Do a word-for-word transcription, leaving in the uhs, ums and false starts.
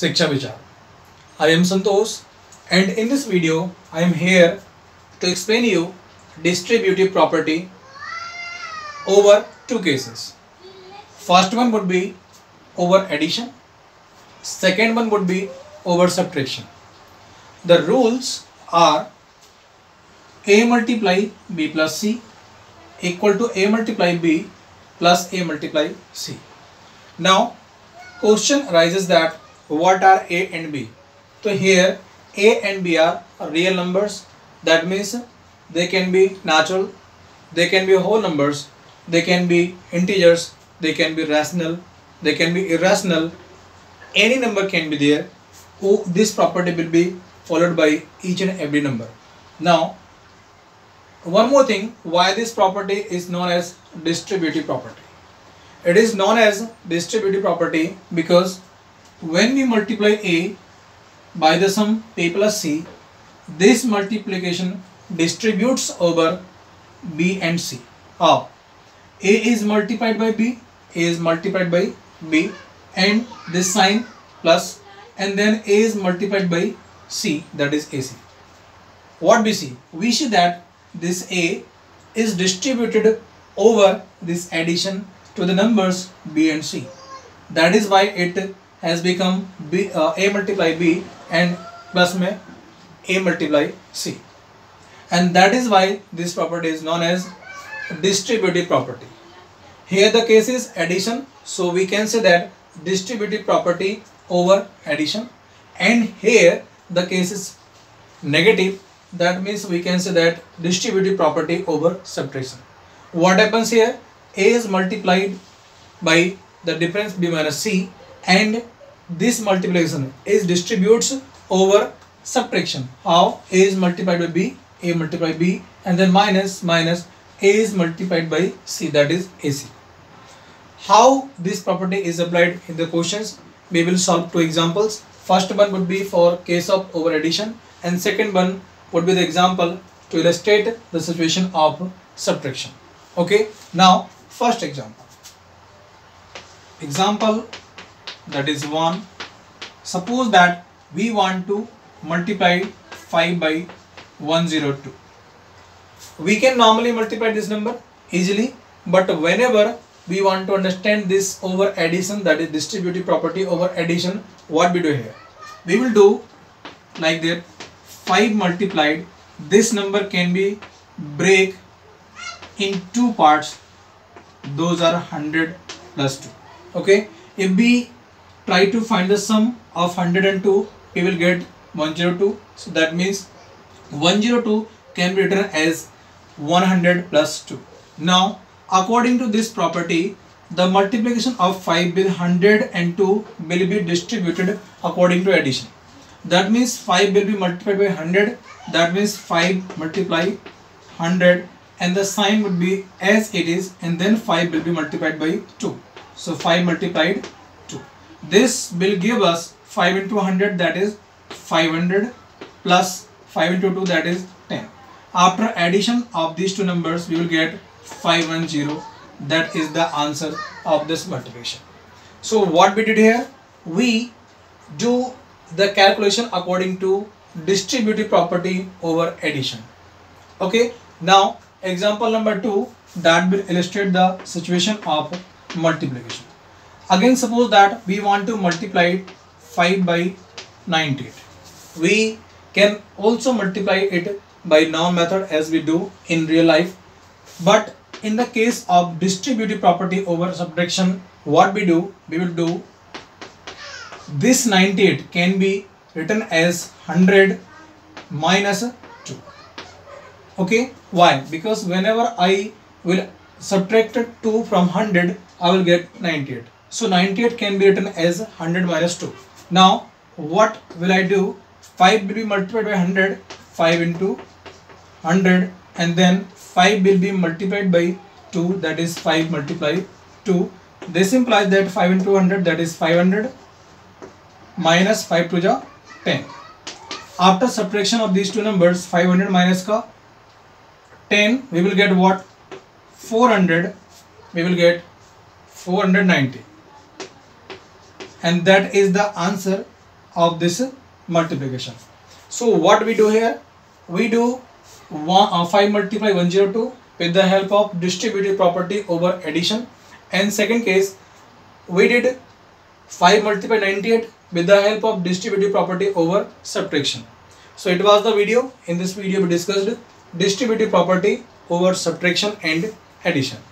Shiksha Vichar. I am Santosh, and in this video I am here to explain you distributive property over two cases. First one would be over addition, second one would be over subtraction. The rules are A multiply B plus C equal to A multiply B plus A multiply C. Now question arises that what are A and B? So here A and B are real numbers, that means they can be natural, they can be whole numbers, they can be integers, they can be rational, they can be irrational, any number can be there. Oh, this property will be followed by each and every number. Now one more thing, why this property is known as distributive property. It is known as distributive property because when we multiply A by the sum A plus C, this multiplication distributes over B and C. How? A is multiplied by B, A is multiplied by B, and this sign plus, and then A is multiplied by C, that is A C. What we see? We see that this A is distributed over this addition to the numbers B and C. That is why it has become B, uh, A multiply B and plus mein A multiply C. And that is why this property is known as distributive property. Here the case is addition, so we can say that distributive property over addition. And here the case is negative, that means we can say that distributive property over subtraction. What happens here? A is multiplied by the difference B minus C, and this multiplication is distributes over subtraction. How? A is multiplied by B, A multiplied by B, and then minus minus A is multiplied by C, that is A C. How this property is applied in the questions? We will solve two examples. First one would be for case of over addition, and second one would be the example to illustrate the situation of subtraction. Okay, now first example. Example that is one. Suppose that we want to multiply five by one hundred two. We can normally multiply this number easily, but whenever we want to understand this over addition, that is distributive property over addition, what we do here? We will do like that. five multiplied, this number can be break in two parts, those are one hundred plus two. Okay, if we try to find the sum of one hundred and two, we will get one hundred two. So that means one hundred two can be written as one hundred plus two. Now according to this property, the multiplication of five with one hundred and two will be distributed according to addition. That means five will be multiplied by one hundred, that means five multiply one hundred, and the sign would be as it is, and then five will be multiplied by two. So five multiplied two. This will give us five into one hundred, that is five hundred, plus five into two, that is ten. After addition of these two numbers, we will get five hundred. That is the answer of this multiplication. So what we did here? We do the calculation according to distributive property over addition. Okay, now example number two, that will illustrate the situation of multiplication. Again, suppose that we want to multiply five by ninety-eight. We can also multiply it by noun method as we do in real life, but in the case of distributive property over subtraction, what we do? We will do this ninety-eight can be written as one hundred minus two. Okay, why? Because whenever I will subtract two from one hundred, I will get ninety-eight. So ninety-eight can be written as one hundred minus two. Now what will I do? five will be multiplied by one hundred, five into one hundred, and then five will be multiplied by two, that is five multiplied two. This implies that five into one hundred, that is five hundred, minus five to the ten. After subtraction of these two numbers, five hundred minus ka ten, we will get what? four hundred. We will get four hundred ninety, and that is the answer of this multiplication. So what we do here, we do one, uh, five multiply one hundred two with the help of distributive property over addition, and second case we did five multiply ninety-eight with the help of distributive property over subtraction. So it was the video. In this video we discussed distributive property over subtraction and addition.